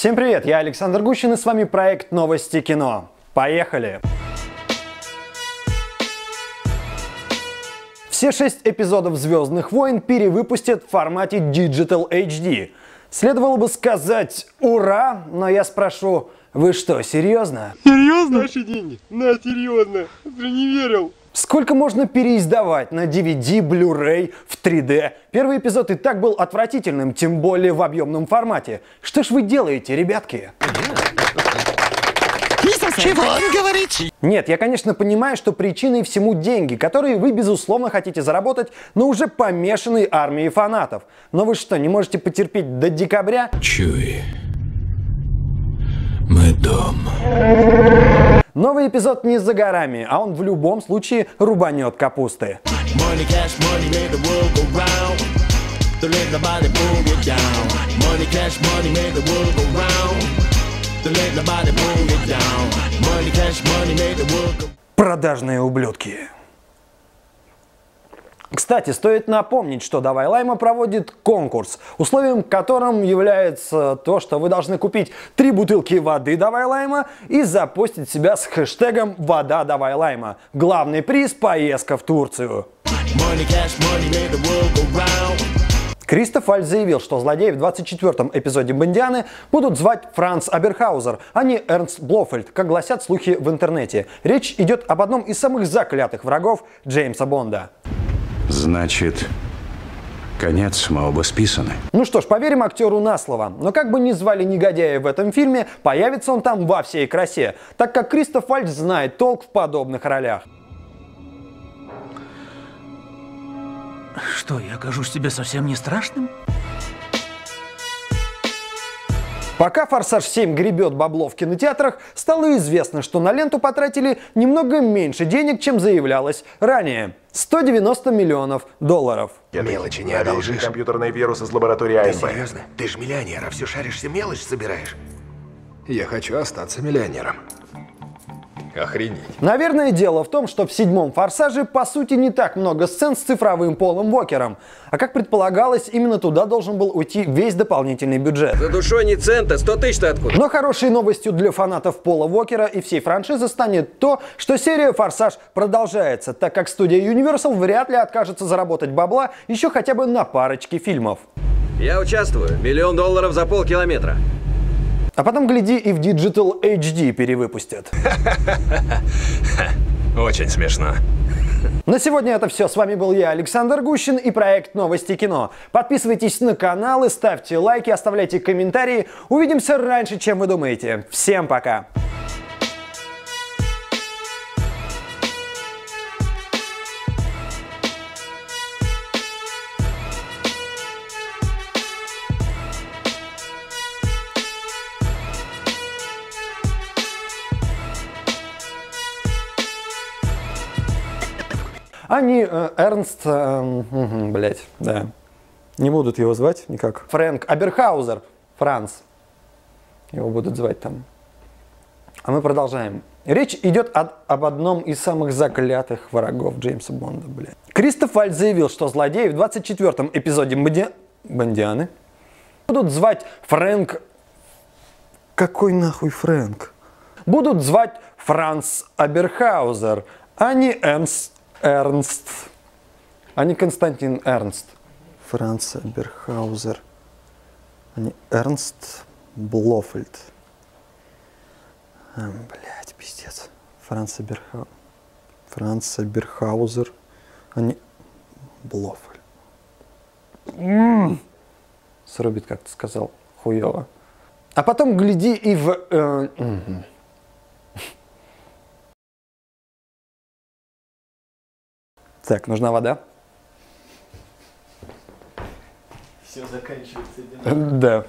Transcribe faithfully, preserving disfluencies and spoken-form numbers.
Всем привет, я Александр Гущин, и с вами проект «Новости кино». Поехали! Все шесть эпизодов «Звездных войн» перевыпустят в формате Digital эйч ди. Следовало бы сказать «Ура!», но я спрошу, вы что, серьезно? Серьезно? Наши деньги? На, серьезно. Ты не верил. Сколько можно переиздавать на ди ви ди, Blu-ray, в три дэ? Первый эпизод и так был отвратительным, тем более в объемном формате. Что ж вы делаете, ребятки? Чего он говорит? Нет, я, конечно, понимаю, что причиной всему деньги, которые вы, безусловно, хотите заработать на уже помешанной армии фанатов. Но вы что, не можете потерпеть до декабря? Чуй. Мы дома. Новый эпизод не за горами, а он в любом случае рубанет капусты. Продажные ублюдки. Кстати, стоит напомнить, что «Давай Лайма» проводит конкурс, условием которым является то, что вы должны купить три бутылки воды «Давай Лайма» и запостить себя с хэштегом «Вода Давай Лайма». Главный приз – поездка в Турцию. Кристоф Вальц заявил, что злодеи в двадцать четвёртом эпизоде «Бондианы» будут звать Франц Оберхаузер, а не Эрнст Блофельд, как гласят слухи в интернете. Речь идет об одном из самых заклятых врагов Джеймса Бонда. Значит, конец мы оба списаны. Ну что ж, поверим актеру на слово. Но как бы ни звали негодяя в этом фильме, появится он там во всей красе, так как Кристоф Вальц знает толк в подобных ролях. Что, я кажусь тебе совсем не страшным? Пока «Форсаж семь» гребет бабло в кинотеатрах, стало известно, что на ленту потратили немного меньше денег, чем заявлялось ранее. сто девяносто миллионов долларов. Мелочи не одолжишь. Компьютерные вирусы из лаборатории АМБ. Ты серьезно? Ты ж миллионер, а все шаришься, мелочь собираешь? Я хочу остаться миллионером. Охренеть. Наверное, дело в том, что в седьмом «Форсаже» по сути не так много сцен с цифровым Полом Уокером. А как предполагалось, именно туда должен был уйти весь дополнительный бюджет. За душой ни цента, сто тысяч-то откуда? Но хорошей новостью для фанатов Пола Уокера и всей франшизы станет то, что серия «Форсаж» продолжается, так как студия Universal вряд ли откажется заработать бабла еще хотя бы на парочке фильмов. Я участвую. Миллион долларов за полкилометра. А потом, гляди, и в Digital эйч ди перевыпустят. Очень смешно. На сегодня это все. С вами был я, Александр Гущин, и проект «Новости кино». Подписывайтесь на канал, ставьте лайки, оставляйте комментарии. Увидимся раньше, чем вы думаете. Всем пока! Они э, Эрнст, э, угу, блять, да, не будут его звать никак. Фрэнк Оберхаузер, Франц, его будут звать там. А мы продолжаем. Речь идет от, об одном из самых заклятых врагов Джеймса Бонда, блядь. Кристоф Вальц заявил, что злодеи в двадцать четвёртом эпизоде Бонди... Бондианы будут звать Фрэнк... Какой нахуй Фрэнк? Будут звать Франц Оберхаузер, а не Эмс... Эрнст, а не Константин Эрнст. Франц Оберхаузер, а не Эрнст Блофельд. А, блядь, пиздец. Франц Оберха... Франц Оберхаузер, а не Блофельд. М-м-м. Срубит, как ты сказал, хуёво. А потом гляди и в... Э -э Так, нужна вода. Все заканчивается. Да.